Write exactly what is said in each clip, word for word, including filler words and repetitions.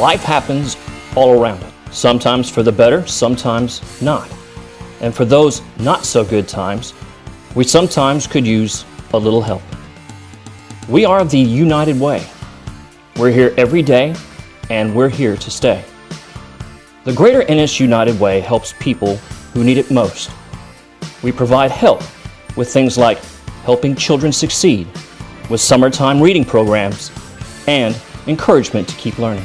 Life happens all around us, sometimes for the better, sometimes not. And for those not so good times, we sometimes could use a little help. We are the United Way. We're here every day, and we're here to stay. The Greater Ennis United Way helps people who need it most. We provide help with things like helping children succeed, with summertime reading programs, and encouragement to keep learning.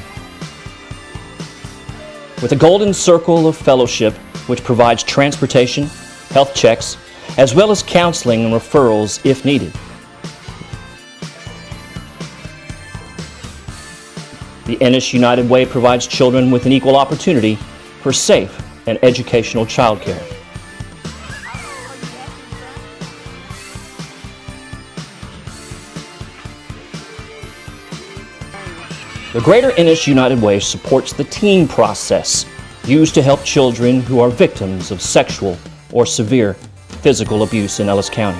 With a golden circle of fellowship, which provides transportation, health checks, as well as counseling and referrals if needed. The Ennis United Way provides children with an equal opportunity for safe and educational childcare. The Greater Ennis United Way supports the TEAM process used to help children who are victims of sexual or severe physical abuse in Ellis County.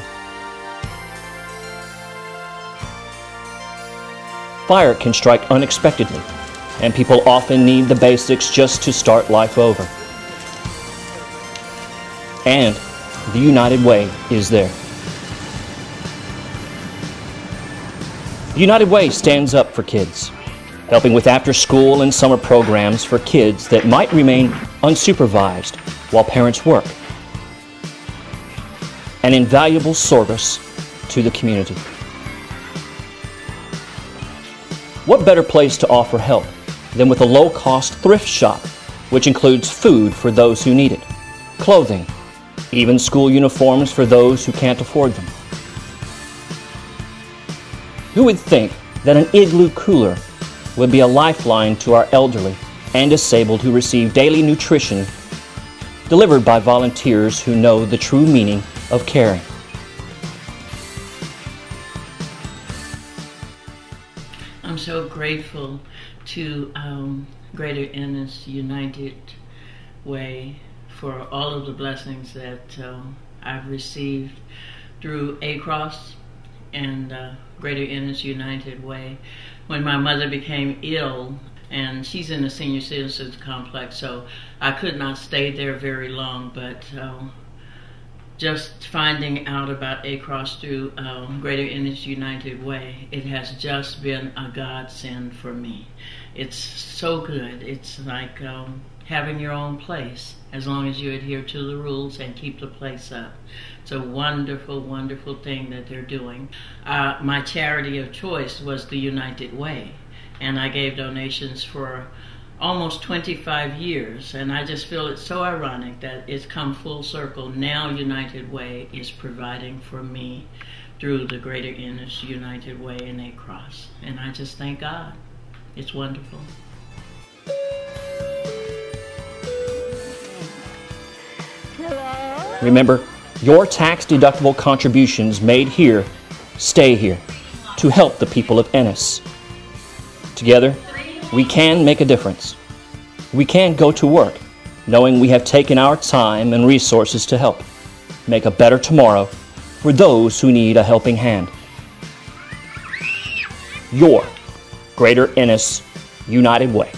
Fire can strike unexpectedly, and people often need the basics just to start life over. And the United Way is there. The United Way stands up for kids, helping with after-school and summer programs for kids that might remain unsupervised while parents work. An invaluable service to the community. What better place to offer help than with a low-cost thrift shop, which includes food for those who need it, clothing, even school uniforms for those who can't afford them. Who would think that an igloo cooler would be a lifeline to our elderly and disabled who receive daily nutrition delivered by volunteers who know the true meaning of caring. I'm so grateful to um, Greater Ennis United Way for all of the blessings that uh, I've received through ACROSS and uh, Greater Ennis United Way. When my mother became ill, and she's in the senior citizens complex, so I could not stay there very long, but um, just finding out about ACROSS through um, Greater Ennis United Way, it has just been a godsend for me. It's so good. It's like um, having your own place, as long as you adhere to the rules and keep the place up. It's a wonderful, wonderful thing that they're doing. Uh, my charity of choice was the United Way, and I gave donations for almost twenty-five years, and I just feel it's so ironic that it's come full circle. Now United Way is providing for me through the Greater Ennis United Way and ACROSS, and I just thank God. It's wonderful. Hello? Remember, your tax-deductible contributions made here stay here to help the people of Ennis. Together, we can make a difference. We can go to work knowing we have taken our time and resources to help make a better tomorrow for those who need a helping hand. Your Greater Ennis United Way.